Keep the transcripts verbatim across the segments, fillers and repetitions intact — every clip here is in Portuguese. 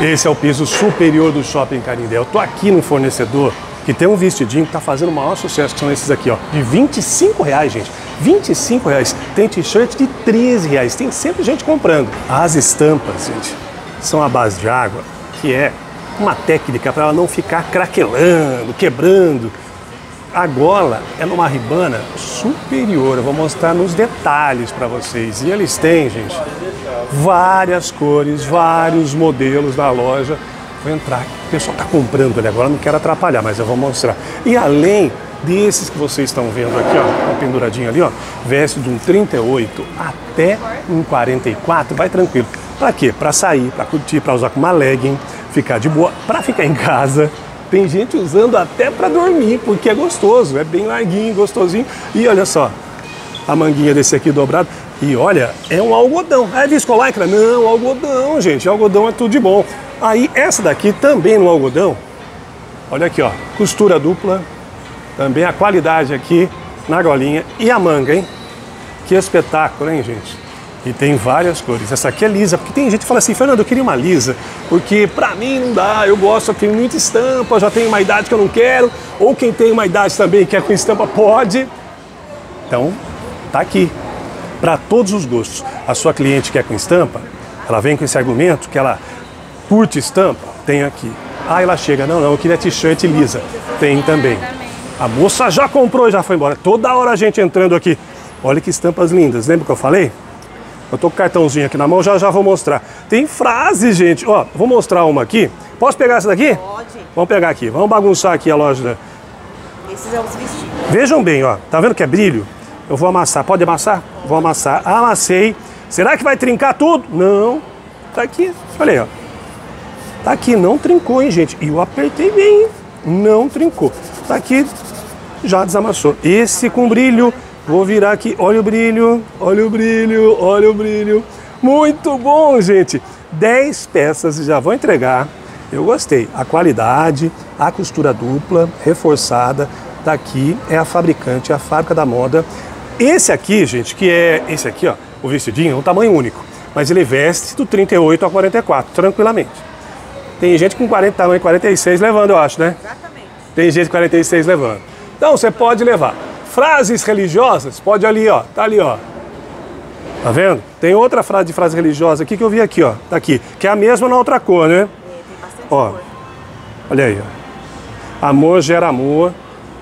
Esse é o piso superior do Shopping Carindel. Eu tô aqui num fornecedor que tem um vestidinho que tá fazendo o maior sucesso, que são esses aqui, ó, de vinte e cinco reais, gente. vinte e cinco reais. Tem t-shirt de treze reais. Tem sempre gente comprando. As estampas, gente, são à base de água, que é uma técnica para ela não ficar craquelando, quebrando. A gola é numa ribana superior. Eu vou mostrar nos detalhes para vocês. E eles têm, gente, várias cores, vários modelos da loja. Vou entrar aqui. O pessoal está comprando ali agora, não quero atrapalhar, mas eu vou mostrar. E além desses que vocês estão vendo aqui, ó, tá penduradinho ali, ó, veste de um trinta e oito até um quarenta e quatro, vai tranquilo. Para quê? Para sair, para curtir, para usar com uma legging, ficar de boa, para ficar em casa. Tem gente usando até para dormir, porque é gostoso, é bem larguinho, gostosinho. E olha só, a manguinha desse aqui dobrado. E olha, é um algodão. É viscolaicra? Não, algodão, gente. Algodão é tudo de bom. Aí essa daqui também no algodão. Olha aqui, ó, costura dupla. Também a qualidade aqui na golinha. E a manga, hein? Que espetáculo, hein, gente? E tem várias cores. Essa aqui é lisa, porque tem gente que fala assim, Fernando, eu queria uma lisa, porque pra mim não dá, eu gosto, eu tenho muita estampa, eu já tenho uma idade que eu não quero, ou quem tem uma idade também e quer com estampa, pode. Então, tá aqui, pra todos os gostos. A sua cliente quer com estampa, ela vem com esse argumento que ela curte estampa, tem aqui. Aí ela chega, não, não, eu queria t-shirt lisa, tem também. A moça já comprou e já foi embora, toda hora a gente entrando aqui. Olha que estampas lindas, lembra que eu falei? Eu tô com o cartãozinho aqui na mão, já já vou mostrar. Tem frase, gente. Ó, vou mostrar uma aqui. Posso pegar essa daqui? Pode. Vamos pegar aqui. Vamos bagunçar aqui a loja. Esses são os vestidos. Vejam bem, ó. Tá vendo que é brilho? Eu vou amassar. Pode amassar? Pode. Vou amassar. Amassei. Será que vai trincar tudo? Não. Tá aqui. Olha aí, ó. Tá aqui. Não trincou, hein, gente? E eu apertei bem, hein? Não trincou. Tá aqui. Já desamassou. Esse com brilho. Vou virar aqui, olha o brilho, olha o brilho, olha o brilho. Muito bom, gente. dez peças e já vou entregar. Eu gostei. A qualidade, a costura dupla, reforçada. Daqui é a fabricante, é a Fábrica da Moda. Esse aqui, gente, que é esse aqui, ó, o vestidinho, é um tamanho único. Mas ele veste do trinta e oito a quarenta e quatro, tranquilamente. Tem gente com quarenta, tamanho quarenta e seis levando, eu acho, né? Exatamente. Tem gente com quarenta e seis levando. Então, você pode levar. Frases religiosas, pode ali, ó, tá ali, ó. Tá vendo? Tem outra frase de frase religiosa aqui que eu vi aqui, ó, tá aqui. Que é a mesma na outra cor, né? É, tem bastante ó, cor. Olha aí, ó. Amor gera amor.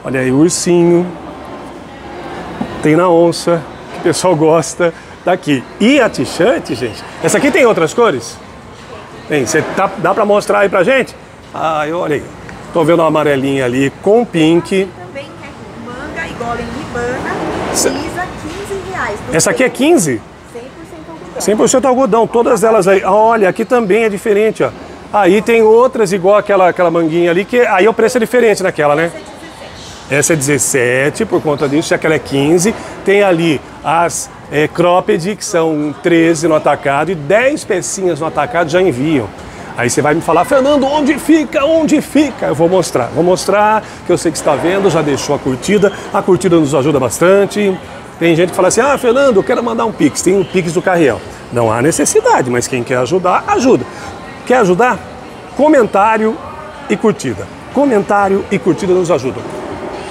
Olha aí, ursinho. Tem na onça, que o pessoal gosta. Tá aqui. E a t-shirt, gente? Essa aqui tem outras cores? Tem. Você tá, dá pra mostrar aí pra gente? Ah, eu, olha aí. Tô vendo uma amarelinha ali com pink. Gola em ribana, lisa, quinze reais. Essa aqui é quinze? cem por cento algodão. cem por cento algodão, todas elas aí. Olha, aqui também é diferente, ó. Aí tem outras igual aquela, aquela manguinha ali, que aí o preço é diferente naquela, né? Essa é dezessete. Essa é dezessete, por conta disso, aquela é quinze. Tem ali as é, cropped, que são treze no atacado e dez pecinhas no atacado já enviam. Aí você vai me falar, Fernando, onde fica? Onde fica? Eu vou mostrar. Vou mostrar, que eu sei que está vendo, já deixou a curtida. A curtida nos ajuda bastante. Tem gente que fala assim, ah, Fernando, eu quero mandar um Pix. Tem um Pix do Carriel. Não há necessidade, mas quem quer ajudar, ajuda. Quer ajudar? Comentário e curtida. Comentário e curtida nos ajudam.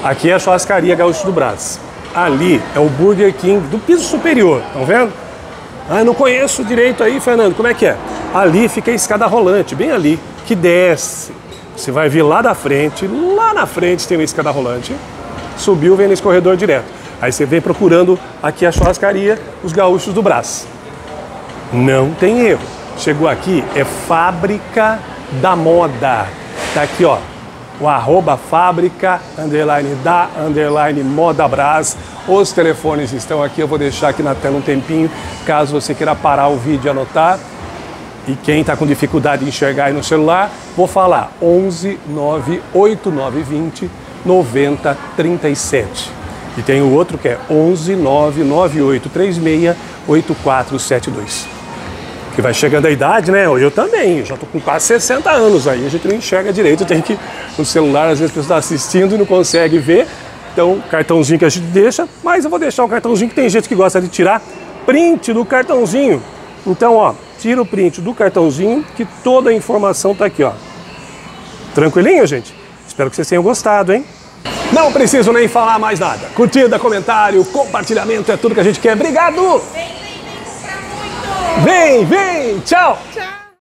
Aqui é a Churrascaria Gaúcho do Brás. Ali é o Burger King do piso superior. Estão vendo? Ah, eu não conheço direito aí, Fernando. Como é que é? Ali fica a escada rolante, bem ali, que desce. Você vai vir lá da frente, lá na frente tem uma escada rolante. Subiu, vem nesse corredor direto. Aí você vem procurando aqui a Churrascaria, os Gaúchos do Brás. Não tem erro. Chegou aqui, é Fábrica da Moda. Tá aqui, ó. O arroba fábrica, underline da, underline moda Brás. Os telefones estão aqui, eu vou deixar aqui na tela um tempinho, caso você queira parar o vídeo e anotar. E quem está com dificuldade de enxergar aí no celular, vou falar onze nove oito nove dois zero nove zero três sete. E tem o outro que é onze nove nove oito três seis oito quatro sete dois. Que vai chegando a idade, né? Eu também, eu já tô com quase sessenta anos aí, a gente não enxerga direito, tem que... No celular, às vezes, a pessoa está assistindo e não consegue ver. Então, cartãozinho que a gente deixa, mas eu vou deixar o cartãozinho que tem gente que gosta de tirar print do cartãozinho. Então, ó, tira o print do cartãozinho que toda a informação tá aqui, ó. Tranquilinho, gente? Espero que vocês tenham gostado, hein? Não preciso nem falar mais nada. Curtida, comentário, compartilhamento é tudo que a gente quer. Obrigado! Vem, vem, vem comprar muito! Vem, vem! Tchau! Tchau!